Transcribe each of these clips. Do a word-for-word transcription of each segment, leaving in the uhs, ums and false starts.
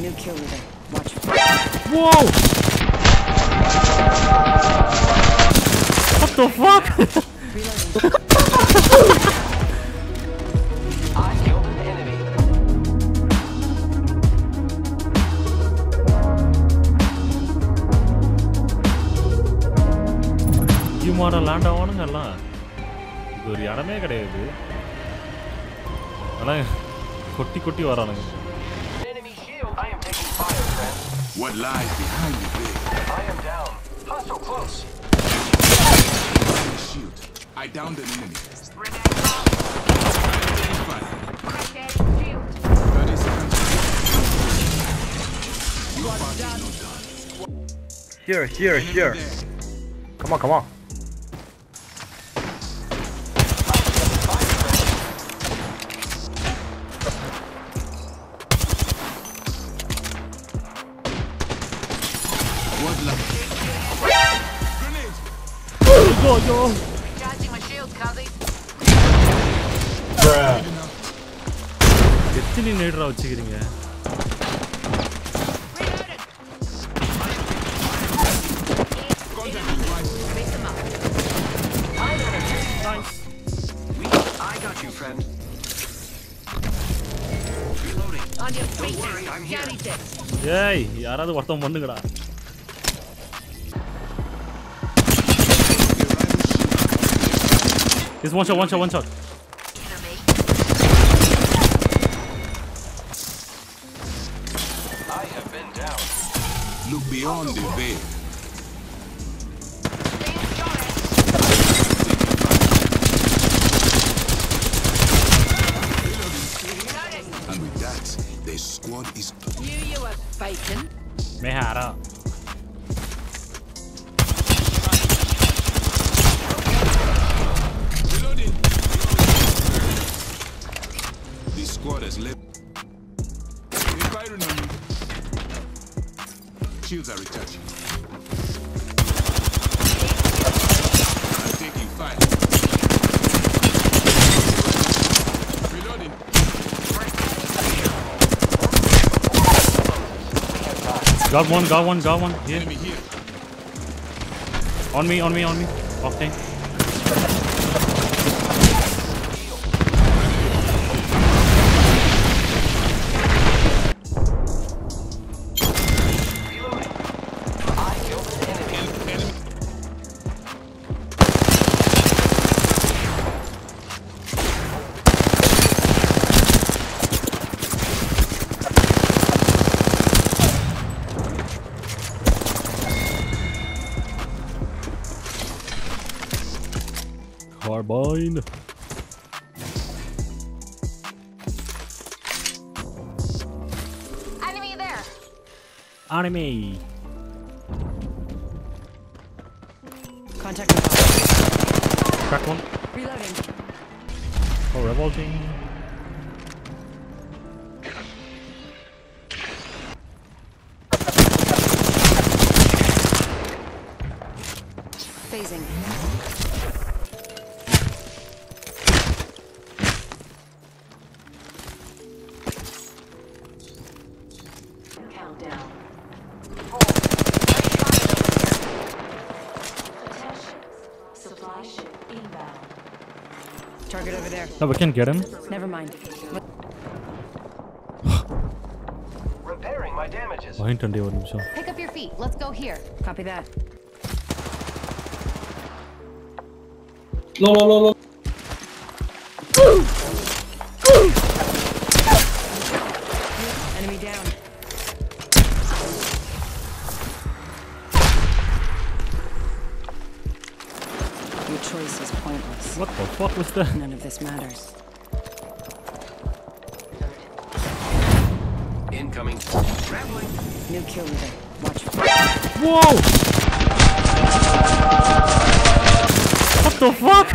New kill leader. Watch for it. Whoa! What the fuck? You want to land on a land? You can't make it. Enemy shield, I am taking fire, friend. What lies behind you, big? I am down. Hostile close. Shield. I downed an enemy. Shield. thirty seconds. You are done. Here, here, here. Come on, come on. Oh, yo. Recharging my shield, Kazi. Bruh. Destiny needed out chikiringa. I got you, friend. Reloading. On your feet. I'm here. Yay, yaradu vartham vandugada. He's one shot, one shot, one shot. I have been down. Look beyond the veil. And with that, the squad is. Knew you were faking. Mehara. Shields are recharging. I'm taking fire. Reloading. Got one, got one, got one. Here. Enemy here. On me, on me, on me. Off tank. Carbine. Enemy there. Enemy. Contact. Crack one. Reloading. Oh, revolting. Phasing. Down. Oh, attention. Supply ship inbound. Target over there. No, we can't get him. Never mind. Repairing my damages. Pick up your feet. Let's go here. Copy that. No, no, no, no. Enemy down. Your choice is pointless. What the fuck was that? None of this matters. Incoming. Traveling. New kill leader. Watch for it. Whoa! What the fuck?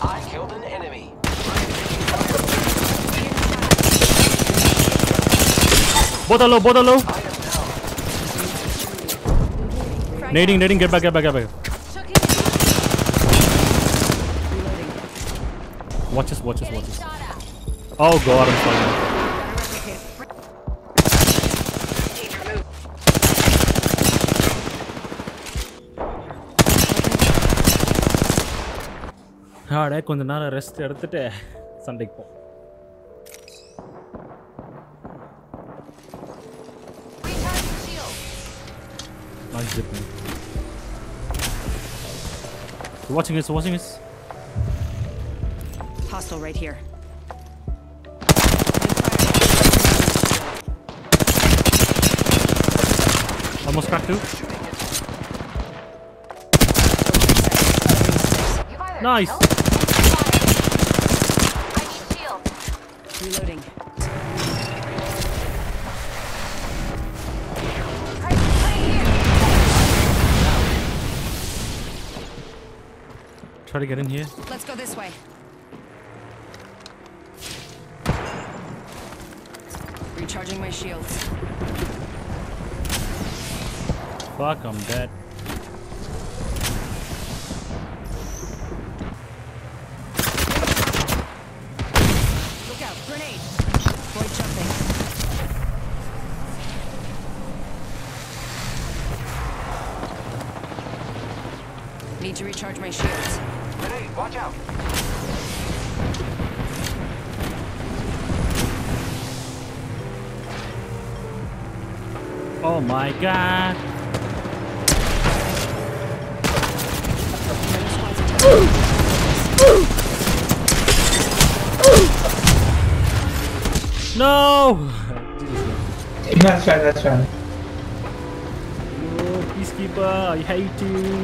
I killed an enemy. Bother low, bother low. Nading, nading, get back, get back, get back. Watch us, watch us, watch us. Oh god, I'm fucking. Alright, I'm going to rest at Sunday. Nice zip, man. We're watching us, we're watching us. Hostile right here. Almost cracked too. Nice! Reloading. Try to get in here. Let's go this way. Recharging my shields. Fuck, I'm dead. Need to recharge my shields. Grenade, watch out! Oh my god! No! That's right, that's right. Oh, peacekeeper, I hate you!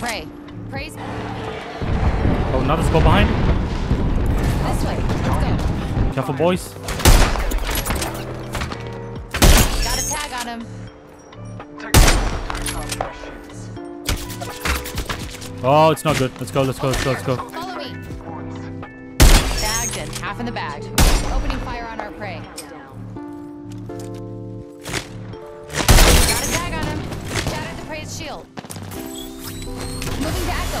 Pray. Praise. Oh, another squad behind. This way. Let's go. Careful, boys. Got a tag on him. Oh, it's not good. Let's go. Let's go. Let's go. Let's go. Follow me. Bagged and half in the bag. Opening fire on our prey. Got a tag on him. Shattered the prey's shield. Moving to Echo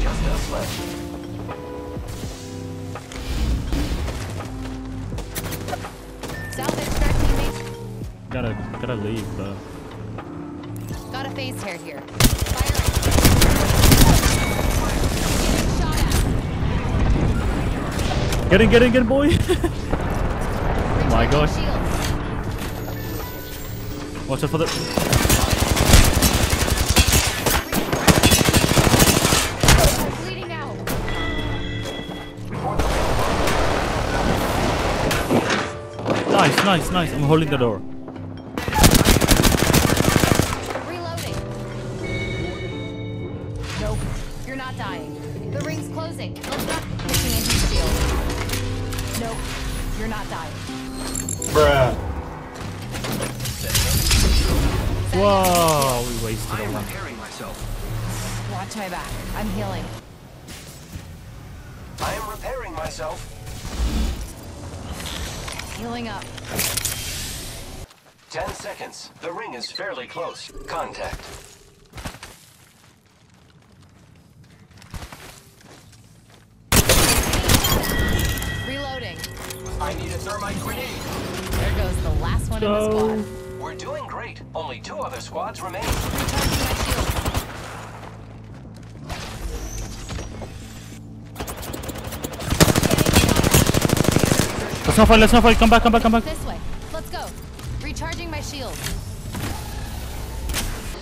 Just us left. Salvage track teammate. Gotta gotta leave though. Got a phase tear here. Firing. Get in, get in, get in, boy! Oh my gosh. Watch out for the. Bleeding out. Nice, nice, nice. I'm holding the door. You're not dying. The ring's closing. Let's not pushing into the shield. Nope. You're not dying. Bruh. Whoa, we wasted a lot. Myself. Watch my back. I'm healing. I am repairing myself. Healing up. Ten seconds. The ring is fairly close. Contact. I need a thermite grenade. There goes the last one no. in the squad. We're doing great. Only two other squads remain. Recharging my shield. Let's not fight. Let's not fight. Come back. Come back. Come back. This way. Let's go. Recharging my shield.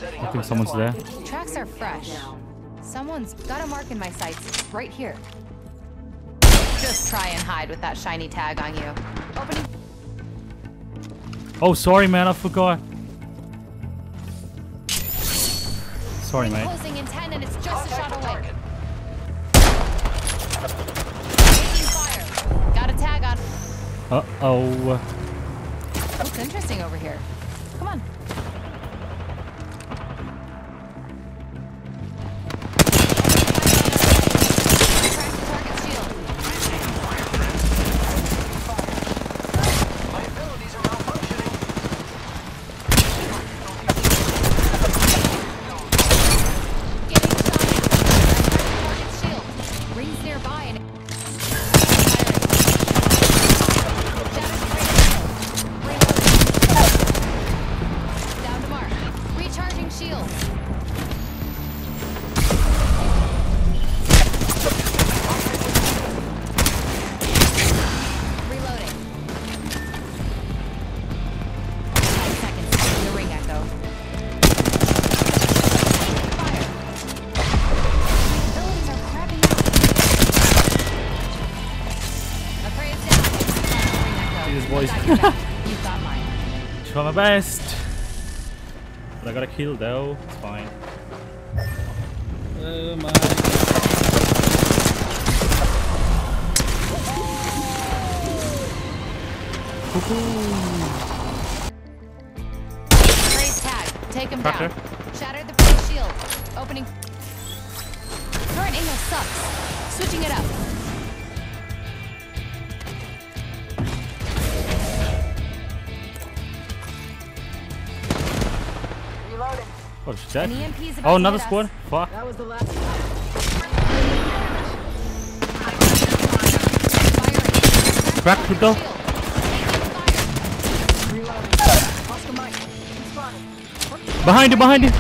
I think someone's there. Tracks are fresh. Someone's got a mark in my sights right here. Just try and hide with that shiny tag on you. Opening. Oh, sorry, man. I forgot. Sorry, mate. Closing in ten, and it's just I'll a shot away. Taking fire. Got a tag on. Uh oh. Looks interesting over here. Come on. boys. Try my best. But I got a kill though. It's fine. Oh my God. Raise tag. Take him Cracker. down. Shatter the blue shield. Opening. Current angle sucks. Switching it up. Oh, shit. Oh, another squad? Us. Fuck. That was the last one. Crack, Pluto. Behind you, behind you.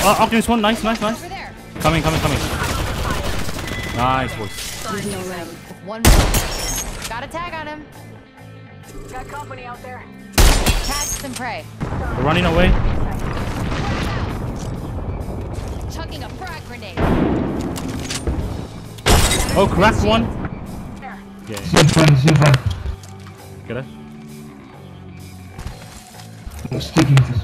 Oh, Optimus one. Nice, nice, nice. Coming, coming, coming. Nice, boys. One more. Got a tag on him. Got company out there. Catch some prey. We're running away. Chucking a frag grenade. Oh, cracked one. There. Yeah. Get it? I'm sticking to this.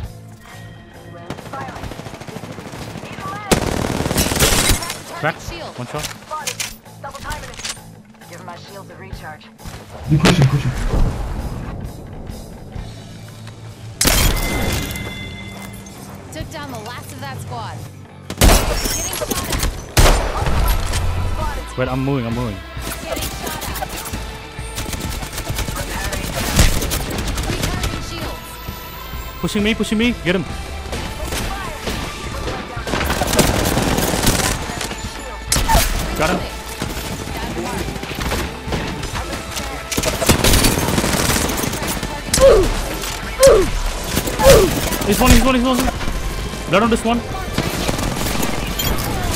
Cracked. One shot. My shield to recharge. You push him, push him. Took down the last of that squad. Getting shot at. Wait, I'm moving, I'm moving. Getting shot at. Recharging shields. Pushing me, pushing me. Get him. Got him. He's one, he's one, he's one. Blood on this one.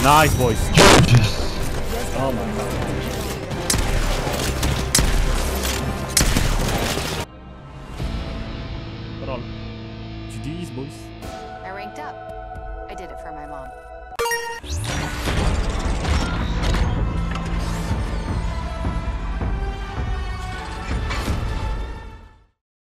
Nice, boys. Oh my God. But all. G G's, boys. I ranked up. I did it for my mom.